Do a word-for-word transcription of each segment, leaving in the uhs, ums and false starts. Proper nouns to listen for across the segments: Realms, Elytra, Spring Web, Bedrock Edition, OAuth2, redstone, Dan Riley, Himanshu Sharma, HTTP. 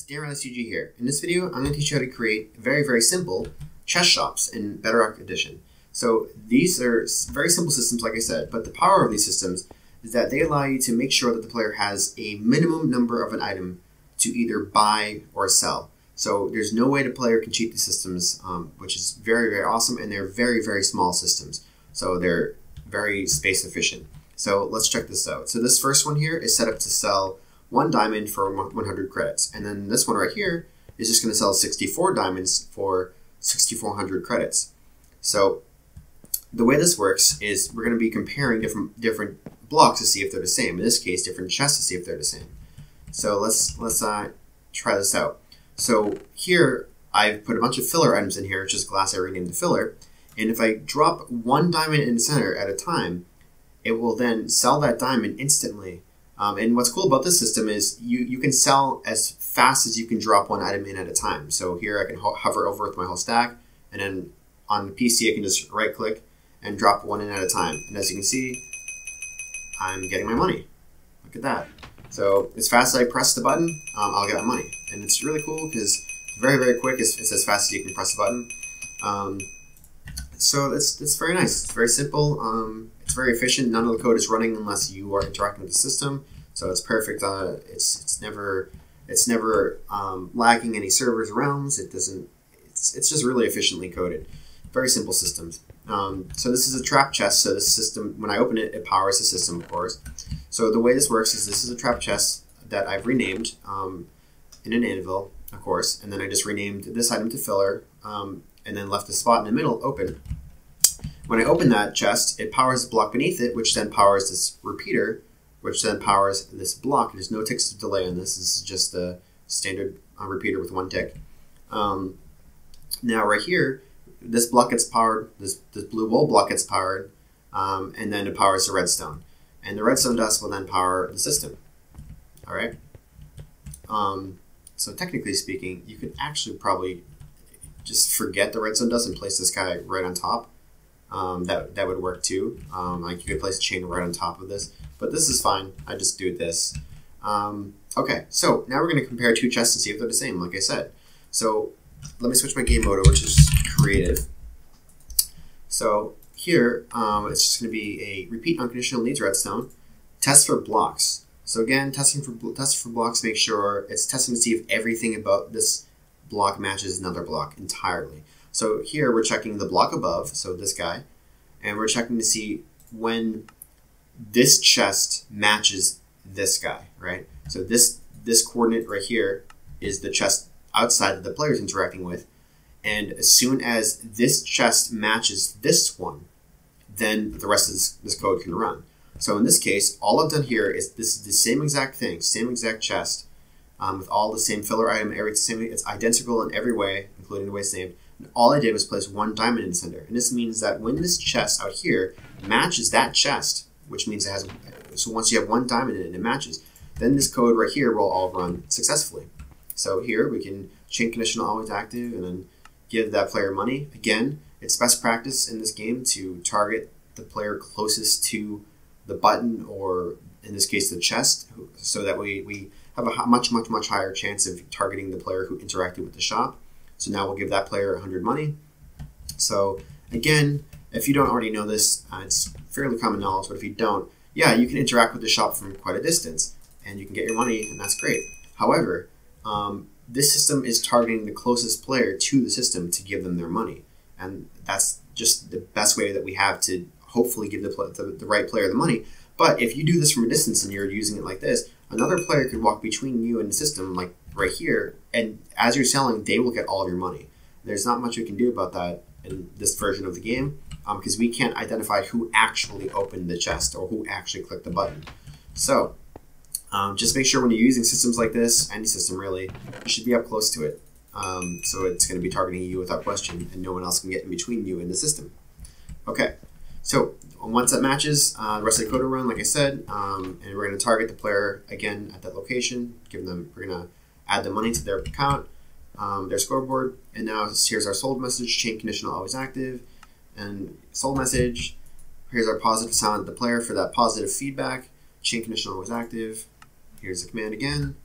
guys, Dan Riley C G here. In this video, I'm going to teach you how to create very, very simple chess shops in Bedrock Edition. So these are very simple systems, like I said, but the power of these systems is that they allow you to make sure that the player has a minimum number of an item to either buy or sell. So there's no way the player can cheat these systems, um, which is very, very awesome, and they're very, very small systems. So they're very space efficient. So let's check this out. So this first one here is set up to sell one diamond for one hundred credits. And then this one right here is just going to sell sixty-four diamonds for sixty-four hundred credits. So the way this works is we're going to be comparing different different blocks to see if they're the same. In this case, different chests to see if they're the same. So let's let's uh, try this out. So here I've put a bunch of filler items in here, which is glass I renamed the filler. And if I drop one diamond in the center at a time, it will then sell that diamond instantly. Um, and what's cool about this system is you, you can sell as fast as you can drop one item in at a time. So here I can ho hover over with my whole stack, and then on the P C I can just right click and drop one in at a time. And as you can see, I'm getting my money. Look at that. So as fast as I press the button, um, I'll get my money. And it's really cool because it's very, very quick. It's, it's as fast as you can press the button. Um, so it's, it's very nice. It's very simple. Um, It's very efficient. None of the code is running unless you are interacting with the system, so it's perfect. Uh, it's it's never it's never um, lagging any servers realms. It doesn't. It's it's just really efficiently coded. Very simple systems. Um, so this is a trap chest. So this system, when I open it, it powers the system, of course. So the way this works is this is a trap chest that I've renamed um, in an anvil, of course, and then I just renamed this item to filler, um, and then left the spot in the middle open. When I open that chest, it powers the block beneath it, which then powers this repeater, which then powers this block. There's no ticks of delay on this. This is just a standard uh, repeater with one tick. Um, now right here, this block gets powered, this, this blue wool block gets powered, um, and then it powers the redstone. And the redstone dust will then power the system. All right. Um, so technically speaking, you could actually probably just forget the redstone dust and place this guy right on top. Um, that, that would work too. Um, like you could place a chain right on top of this, but this is fine. I just do this. Um, okay, so now we're going to compare two chests and see if they're the same, like I said. So let me switch my game mode, which is creative. So here, um, it's just going to be a repeat unconditional needs redstone, test for blocks. So again, testing for, test for blocks, make sure it's testing to see if everything about this block matches another block entirely. So here we're checking the block above, so this guy, and we're checking to see when this chest matches this guy, right? So this this coordinate right here is the chest outside that the player is interacting with, and as soon as this chest matches this one, then the rest of this, this code can run. So in this case, all I've done here is this is the same exact thing, same exact chest, um, with all the same filler item, every same, it's identical in every way, including the way it's named. All I did was place one diamond in the center, and this means that when this chest out here matches that chest, which means it has, so once you have one diamond in it and it matches, then this code right here will all run successfully. So here we can chain conditional always active and then give that player money. Again, it's best practice in this game to target the player closest to the button, or in this case the chest, so that we, we have a much, much, much higher chance of targeting the player who interacted with the shop. So now we'll give that player one hundred money. So again, if you don't already know this, uh, it's fairly common knowledge, but if you don't, yeah, you can interact with the shop from quite a distance and you can get your money, and that's great. However, um, this system is targeting the closest player to the system to give them their money. And that's just the best way that we have to hopefully give the, the, the right player the money. But if you do this from a distance and you're using it like this, another player could walk between you and the system, like right here, and as you're selling, they will get all of your money. There's not much we can do about that in this version of the game, because um, we can't identify who actually opened the chest or who actually clicked the button. So um, just make sure when you're using systems like this, any system really, you should be up close to it. Um, so it's going to be targeting you without question, and no one else can get in between you and the system. Okay. So once that matches, uh, the rest of the code will run, like I said, um, and we're going to target the player again at that location, give them, we're going to add the money to their account, um, their scoreboard, and now here's our sold message, chain conditional always active, and sold message, here's our positive sound at the player for that positive feedback, chain conditional always active, here's the command again,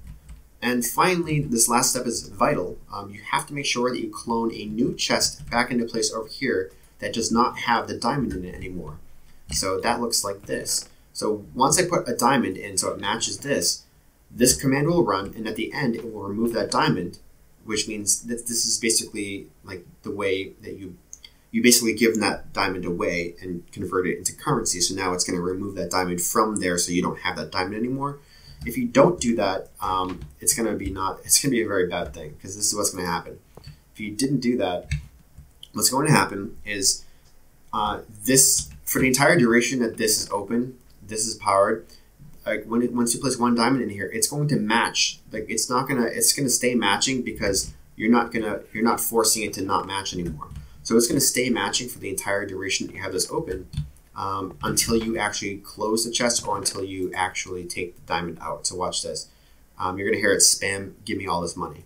And finally, this last step is vital. Um, you have to make sure that you clone a new chest back into place over here that does not have the diamond in it anymore. So that looks like this. So once I put a diamond in so it matches this, this command will run, and at the end it will remove that diamond, which means that this is basically like the way that you, you basically give that diamond away and convert it into currency. So now it's going to remove that diamond from there so you don't have that diamond anymore. If you don't do that, um, it's going to be not, it's going to be a very bad thing, because this is what's going to happen. If you didn't do that, what's going to happen is uh, this, for the entire duration that this is open, this is powered, like when it, once you place one diamond in here, it's going to match. Like it's not gonna, it's gonna stay matching because you're not gonna, you're not forcing it to not match anymore. So it's gonna stay matching for the entire duration that you have this open, um, until you actually close the chest or until you actually take the diamond out. So watch this. Um, you're gonna hear it spam, give me all this money.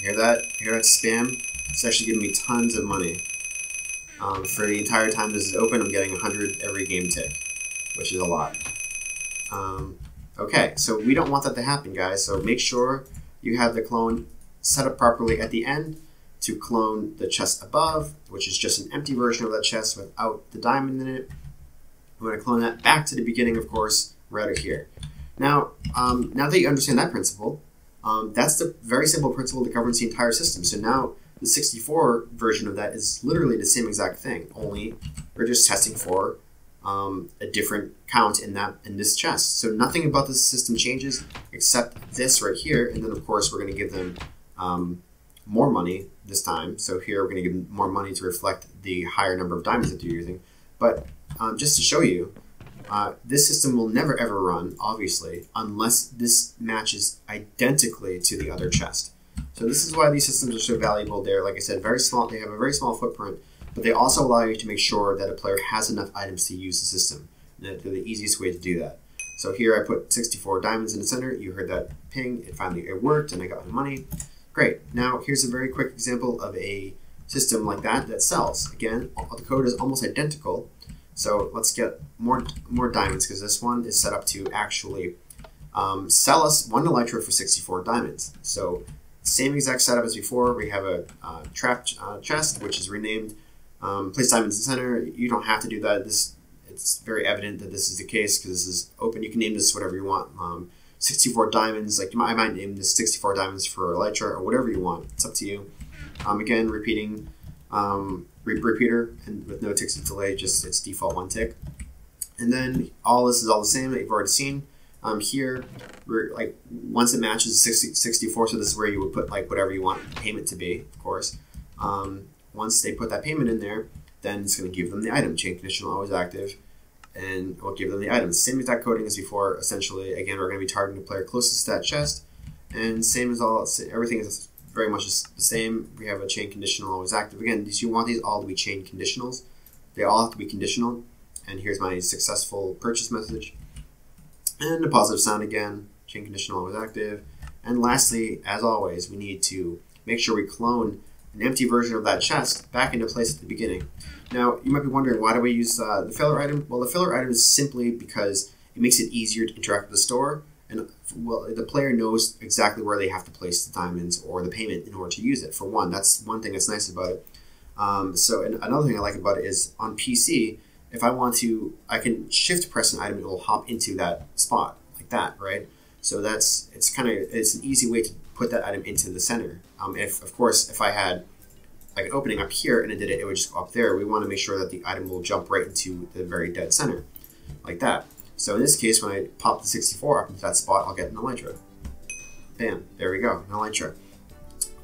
Hear that? Hear that spam? It's actually giving me tons of money. Um, for the entire time this is open, I'm getting one hundred every game tick, which is a lot. Um, okay, so we don't want that to happen, guys. So make sure you have the clone set up properly at the end to clone the chest above, which is just an empty version of that chest without the diamond in it. I'm going to clone that back to the beginning, of course, right over here. Now, um, now that you understand that principle, um, that's the very simple principle that governs the entire system. So now the sixty-four version of that is literally the same exact thing, only we're just testing for Um, a different count in that in this chest. So nothing about this system changes except this right here, and then of course we're going to give them um, more money this time. So here we're going to give them more money to reflect the higher number of diamonds that they're using. But um, just to show you, uh, this system will never ever run, obviously, unless this matches identically to the other chest. So this is why these systems are so valuable. They're, like I said, very small. They have a very small footprint, but they also allow you to make sure that a player has enough items to use the system. And they're the easiest way to do that. So here I put sixty-four diamonds in the center. You heard that ping. It finally it worked, and I got my money. Great. Now here's a very quick example of a system like that that sells. Again, all the code is almost identical. So let's get more, more diamonds, because this one is set up to actually um, sell us one Elytra for sixty-four diamonds. So same exact setup as before. We have a uh, trap uh, chest, which is renamed. Um, place diamonds in the center. You don't have to do that. This, it's very evident that this is the case because this is open. You can name this whatever you want. Um, sixty-four diamonds, like you might, I might name this sixty-four diamonds for Elytra or whatever you want. It's up to you. Um, again, repeating um, re repeater and with no ticks of delay, just its default one tick. And then all this is all the same that you've already seen. Um, here, we're, like once it matches sixty, sixty-four, so this is where you would put like whatever you want the payment to be, of course. Um, Once they put that payment in there, then it's going to give them the item. Chain conditional always active, and we'll give them the item. Same exact coding as before. Essentially, again, we're going to be targeting the player closest to that chest, and same as all. Everything is very much the same. We have a chain conditional always active. Again, you want these all to be chain conditionals. They all have to be conditional. And here's my successful purchase message, and a positive sign again. Chain conditional always active. And lastly, as always, we need to make sure we clone an empty version of that chest back into place at the beginning. Now, you might be wondering, why do we use uh, the filler item? Well, the filler item is simply because it makes it easier to interact with the store, and well, the player knows exactly where they have to place the diamonds or the payment in order to use it, for one. That's one thing that's nice about it. Um, so, and another thing I like about it is on P C, if I want to, I can shift press an item and it will hop into that spot, like that, right? So that's, it's kind of, it's an easy way to put that item into the center. Um, if, of course, if I had like an opening up here and it did it, it would just go up there. We want to make sure that the item will jump right into the very dead center, like that. So in this case, when I pop the sixty-four up into that spot, I'll get an Elytra. Bam, there we go, an Elytra.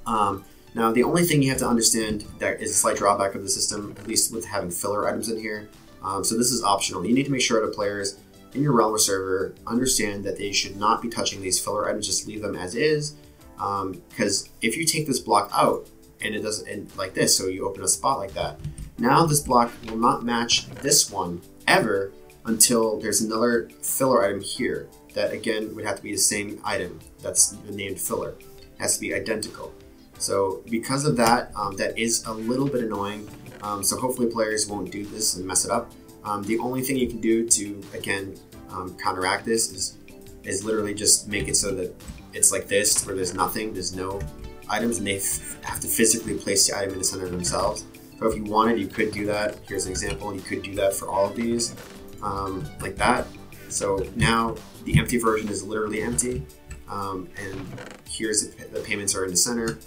Um, now, the only thing you have to understand that is a slight drawback of the system, at least with having filler items in here. Um, so this is optional. You need to make sure the players in your realm or server understand that they should not be touching these filler items. Just leave them as is. Um, because if you take this block out and it doesn't and like this, so you open a spot like that, now this block will not match this one ever until there's another filler item here that again would have to be the same item that's named filler. It has to be identical. So because of that, um, that is a little bit annoying. Um, so hopefully players won't do this and mess it up. Um, the only thing you can do to again um, counteract this is is literally just make it so that it's like this, where there's nothing, there's no items, and they f have to physically place the item in the center themselves. So if you wanted, you could do that. Here's an example. You could do that for all of these, um, like that. So now the empty version is literally empty, um, and here's the, the payments are in the center.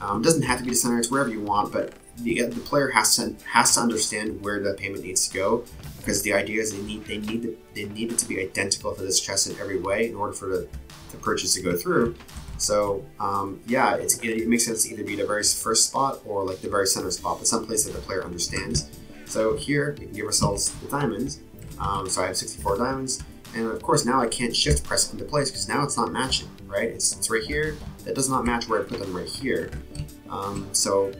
Um, it doesn't have to be the center; it's wherever you want. But the, the player has to has to understand where the payment needs to go, because the idea is they need they need to, they need it to be identical for this chest in every way in order for the, the purchase to go through. So um, yeah, it's, it, it makes sense to either be the very first spot or like the very center spot, but someplace that the player understands. So here we can give ourselves the diamonds. Um, so I have sixty-four diamonds, and of course now I can't shift press into place because now it's not matching, right? It's, it's right here. That does not match where I put them right here. Um, so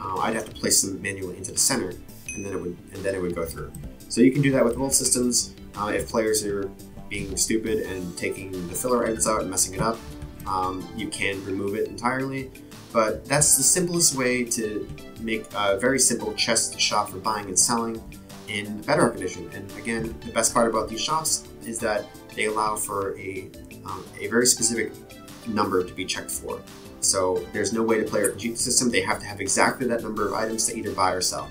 uh, I'd have to place them manually into the center, and then it would and then it would go through. So you can do that with both systems. Uh, if players are being stupid and taking the filler items out and messing it up, um, you can remove it entirely. But that's the simplest way to make a very simple chest shop for buying and selling in Bedrock Edition. And again, the best part about these shops is that they allow for a, um, a very specific number to be checked for. So there's no way to play or cheat the system. They have to have exactly that number of items to either buy or sell.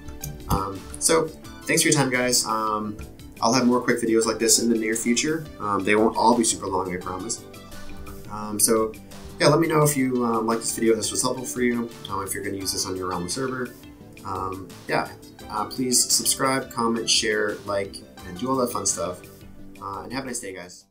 Um, so thanks for your time, guys. Um, I'll have more quick videos like this in the near future. Um, they won't all be super long, I promise. Um, so yeah, let me know if you um, like this video, if this was helpful for you, um, if you're going to use this on your Realm server. Um, yeah, uh, please subscribe, comment, share, like, and do all that fun stuff. Uh, and have a nice day, guys.